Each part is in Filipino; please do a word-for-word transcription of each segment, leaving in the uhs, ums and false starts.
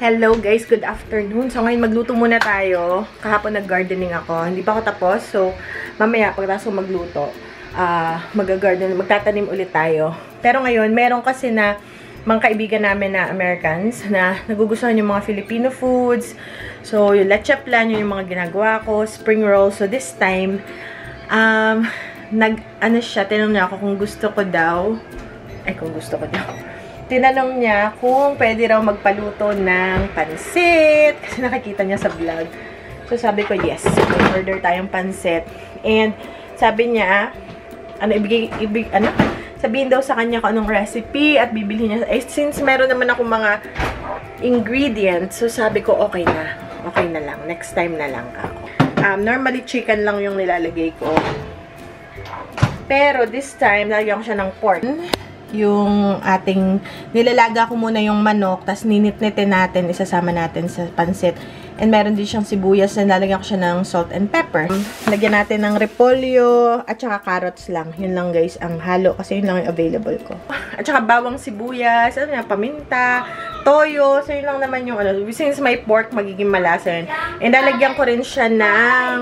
Hello guys, good afternoon. So ngayon magluto muna tayo. Kahapon nag-gardening ako. Hindi pa ako tapos. So mamaya pagkatapos ko magluto, uh, mag-garden, magtatanim ulit tayo. Pero ngayon, meron kasi na mga kaibigan namin na Americans na nagugustuhan yung mga Filipino foods. So yung leche plan, yun yung mga ginagawa ko, spring roll. So this time, um, nag, ano siya, tinanong niya ako kung gusto ko daw. Ay, kung gusto ko daw. Tinanong niya kung pwede raw magpaluto ng pansit. Kasi nakikita niya sa vlog. So, sabi ko, yes. May order tayong pansit. And, sabi niya, ano, ibig, ibig, ano? Sabihin daw sa kanya kung anong recipe at bibili niya. Eh, since meron naman ako mga ingredients, so sabi ko, okay na. Okay na lang. Next time na lang ako. Um, normally, chicken lang yung nilalagay ko. Pero, this time, nalagyan ko siya ng pork. Yung ating, nilalaga ko muna yung manok, tas ninitnitin natin, isasama natin sa pansit. And meron din siyang sibuyas, na nalagyan ko siya ng salt and pepper. Lagyan natin ng repolyo, at saka carrots lang. Yun lang guys, ang halo, kasi yun lang yung available ko. At saka bawang sibuyas, ano na, paminta, toyo, so yun lang naman yung ano. Since may pork, magiging malasa yun. And nalagyan ko rin siya ng,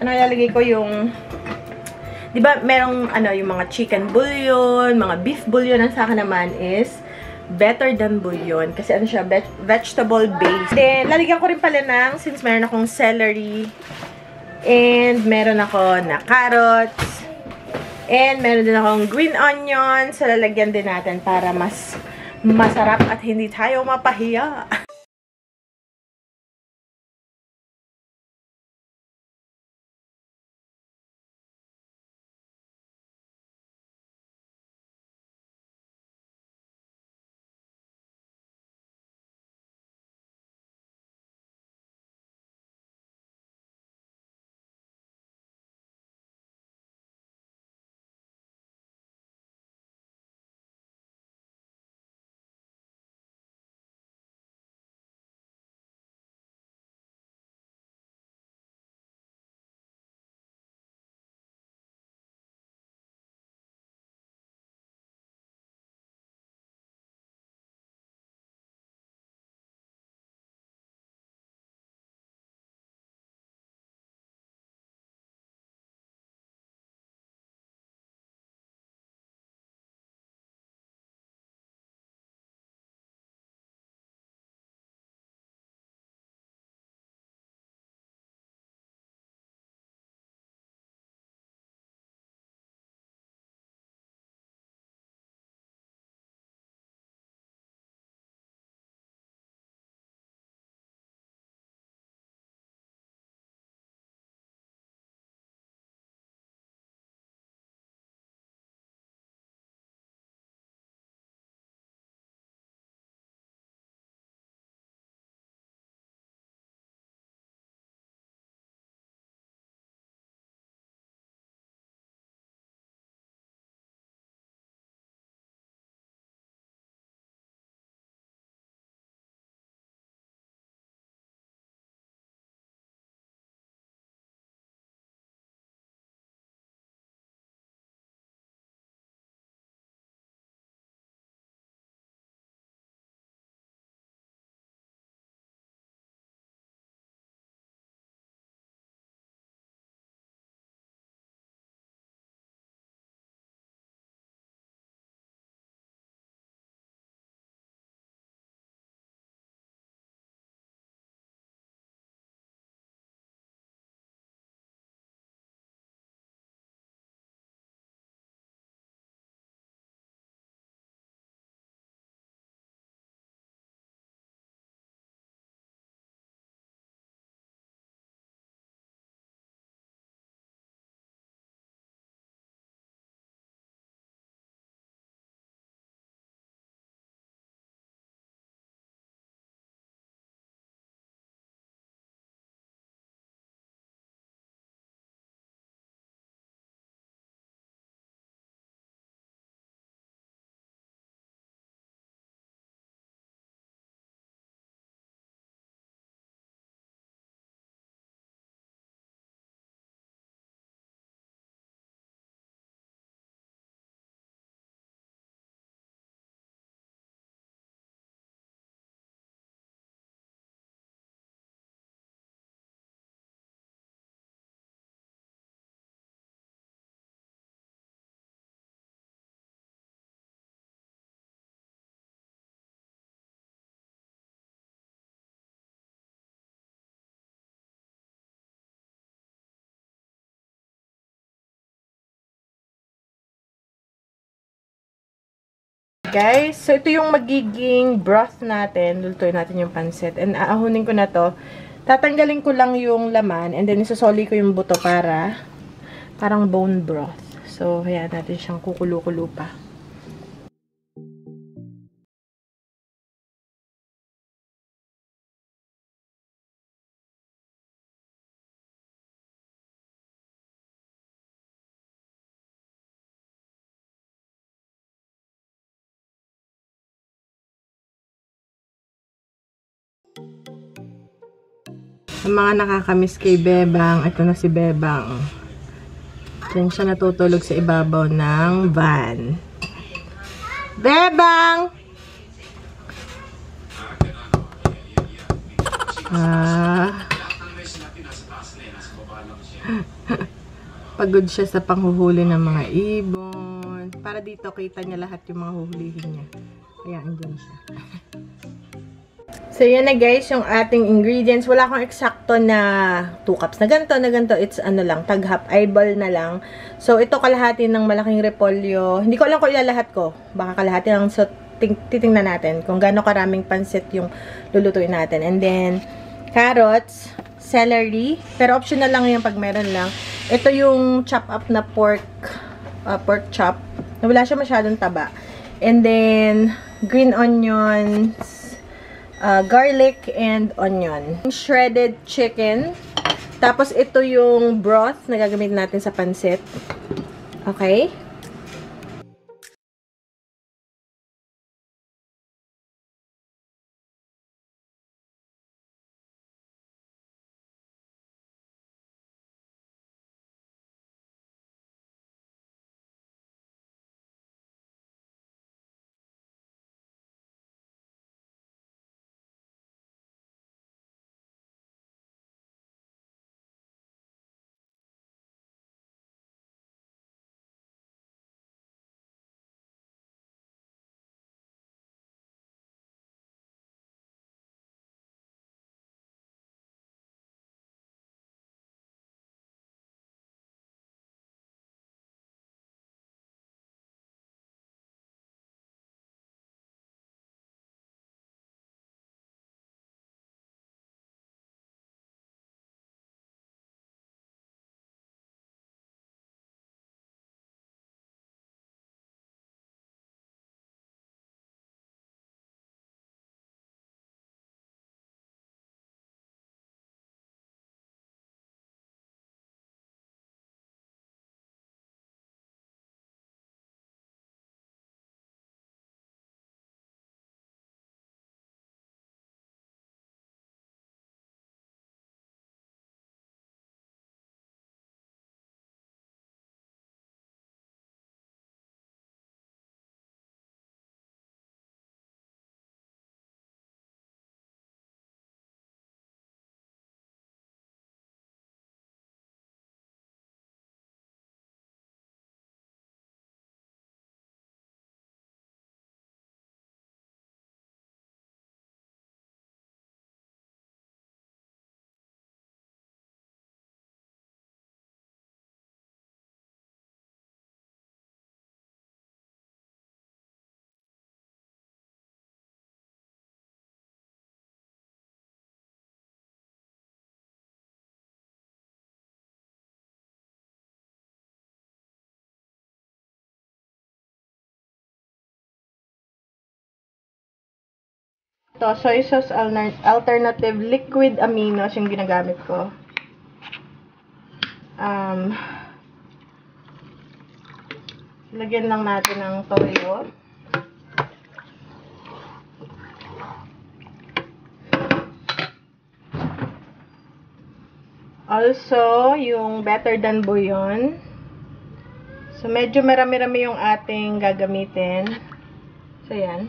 ano nalagay ko yung, diba, merong, ano, yung mga chicken bouillon, mga beef bouillon, ang sa akin naman is better than bouillon. Kasi ano siya, veg vegetable base. Then, lalagyan ko rin pala ng, since meron akong celery, and meron ako na carrots, and meron din akong green onion, so lalagyan din natin para mas masarap at hindi tayo mapahiya. guys. So, ito yung magiging broth natin. Lulutuin natin yung pancit. And aahunin ko na to. Tatanggalin ko lang yung laman. And then, isusoli ko yung buto para parang bone broth. So, ayan natin siyang kukulo-kulo pa. Sa mga nakakamiss kay Bebang, ito na si Bebang. Diyan siya natutulog sa ibabaw ng van. Bebang! Ah. Pagod siya sa panghuhuli ng mga ibon. Para dito, kita niya lahat yung mga huhulihin niya. Kaya andyan siya. So, yan na guys, yung ating ingredients. Wala akong eksakto na two cups na ganito, na ganito. It's ano lang, tag-half eyeball na lang. So, ito kalahati ng malaking repolyo. Hindi ko alam kung ilalahat ko. Baka kalahati lang. So, titingnan natin kung gaano karaming pansit yung lulutuin natin. And then, carrots, celery. Pero optional lang yung pag meron lang. Ito yung chop up na pork, uh, pork chop. Wala siya masyadong taba. And then, green onions. Uh, garlic and onion. Shredded chicken. Tapos, ito yung broth na gagamitin natin sa pancit. Okay? So, soy sauce alternative liquid aminos yung ginagamit ko. Um, lagyan lang natin ng toyo. Also, yung better than bouillon. So, medyo marami-rami yung ating gagamitin. So, yan.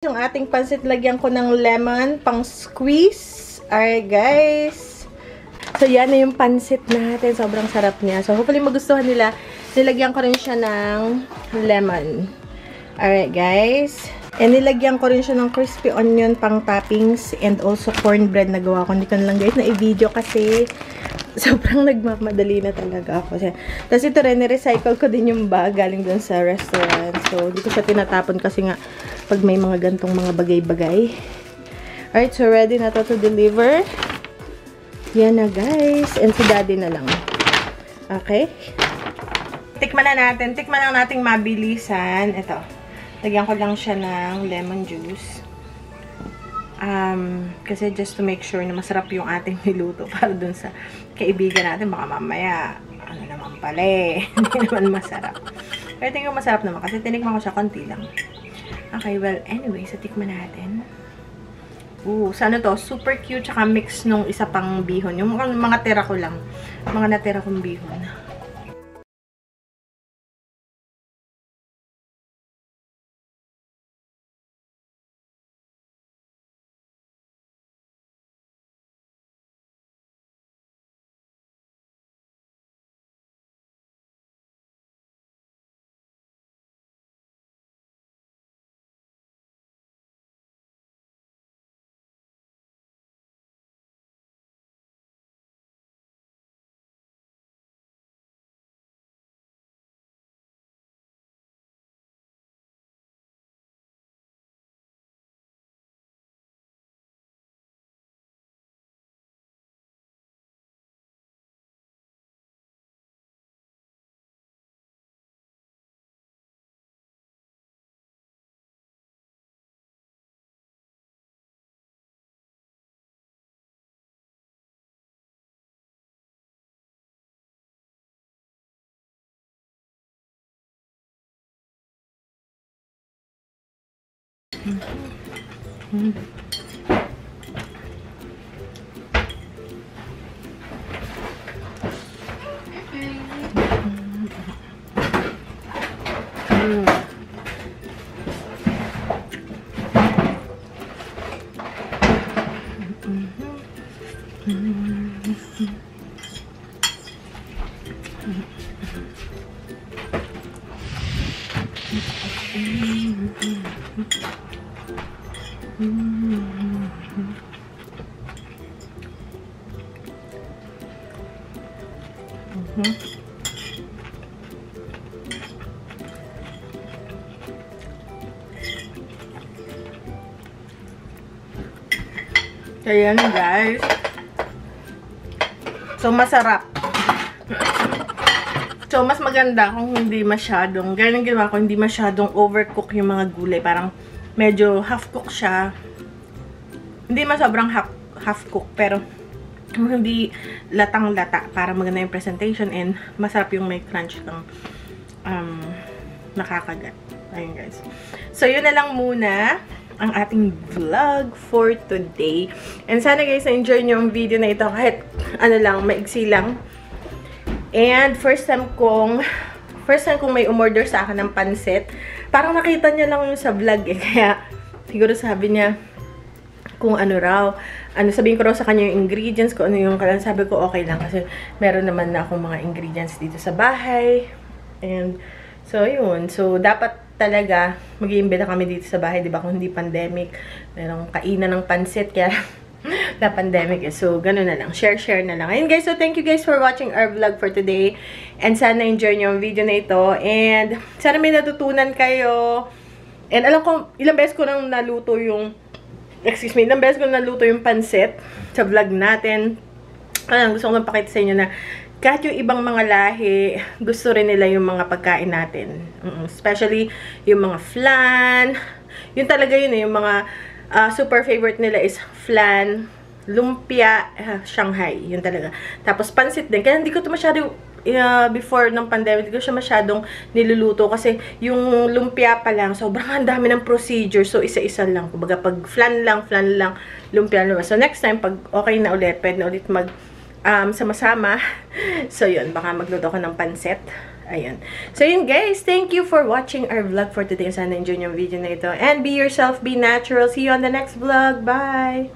Yung ating pansit, lagyan ko ng lemon pang squeeze. Alright guys. So yan na yung pansit natin. Sobrang sarap niya. So hopefully magustuhan nila. Nilagyan ko rin siya ng lemon. Alright guys. And nilagyan ko rin siya ng crispy onion pang toppings and also cornbread na gawa ko. Hindi ko na lang guys na i-video kasi sobrang nagmamadali na talaga ako. Tapos ito rin, nirecycle ko din yung bag galing dun sa restaurant. So hindi ko siya tinatapon kasi nga pag may mga gantong mga bagay-bagay. Alright, so ready na to to deliver. Yan na guys. And si daddy na lang. Okay. Tikman na natin. Tikman lang nating mabilisan. Ito. Lagyan ko lang siya ng lemon juice. Um, kasi just to make sure na masarap yung ating niluto para dun sa kaibigan natin. Baka mamaya, ano naman pala eh. Hindi naman masarap. Pero tingin ko masarap naman kasi tinikman ko siya konti lang. Okay, well, anyway, sa tikman natin. Ooh, sa ano to? Super cute, tsaka mix nung isa pang bihon. Yung mga, mga tira ko lang. Mga natira kong bihon. Mm. Mm. Ayan guys. So masarap. So mas maganda kung hindi masyadong, ganyan ginawa ko, hindi masyadong overcook yung mga gulay. Parang medyo half-cook siya. Hindi masobrang half-cook pero hindi latang-lata para maganda yung presentation and masarap yung may crunch kang um, nakakagat. Ayan guys. So yun na lang muna ang ating vlog for today. And sana guys, na-enjoy nyo yung video na ito kahit ano lang, maigsi lang. And first time kong first time kong may umorder sa akin ng pansit. Parang nakita niya lang yung sa vlog eh. Kaya siguro sabi niya kung ano raw. Ano, sabihin ko raw sa kanya yung ingredients, kung ano yung kalan. Sabi ko okay lang kasi meron naman na akong mga ingredients dito sa bahay. And so yun. So dapat talaga, mag-iimbita kami dito sa bahay, di ba? Kung hindi pandemic, merong kainan ng pansit, kaya na pandemic eh. So, ganun na lang. Share, share na lang. Ayun guys, so thank you guys for watching our vlog for today. And sana enjoy nyo yung video na ito. And sana may natutunan kayo. And alam ko, ilang beses ko nang naluto yung, excuse me, ilang beses ko nang naluto yung pansit sa vlog natin. Alam, gusto ko lang pakita sa inyo na kahit yung ibang mga lahi, gusto rin nila yung mga pagkain natin. Especially, yung mga flan. Yun talaga yun eh. Yung mga uh, super favorite nila is flan, lumpia, uh, Shanghai. Yun talaga. Tapos, pansit din. Kaya hindi ko ito masyado, uh, before ng pandemic, hindi ko siya masyadong niluluto. Kasi yung lumpia pa lang, sobrang dami ng procedure. So, isa-isa lang. Kumbaga, pag flan lang, flan lang, lumpia lang. So, next time, pag okay na ulit, pwede na ulit mag Um, sama-sama. So, yun. Baka magluto ko ng pansit. Ayan. So yun guys, thank you for watching our vlog for today. Sana enjoy yung video na ito. And be yourself, be natural. See you on the next vlog. Bye!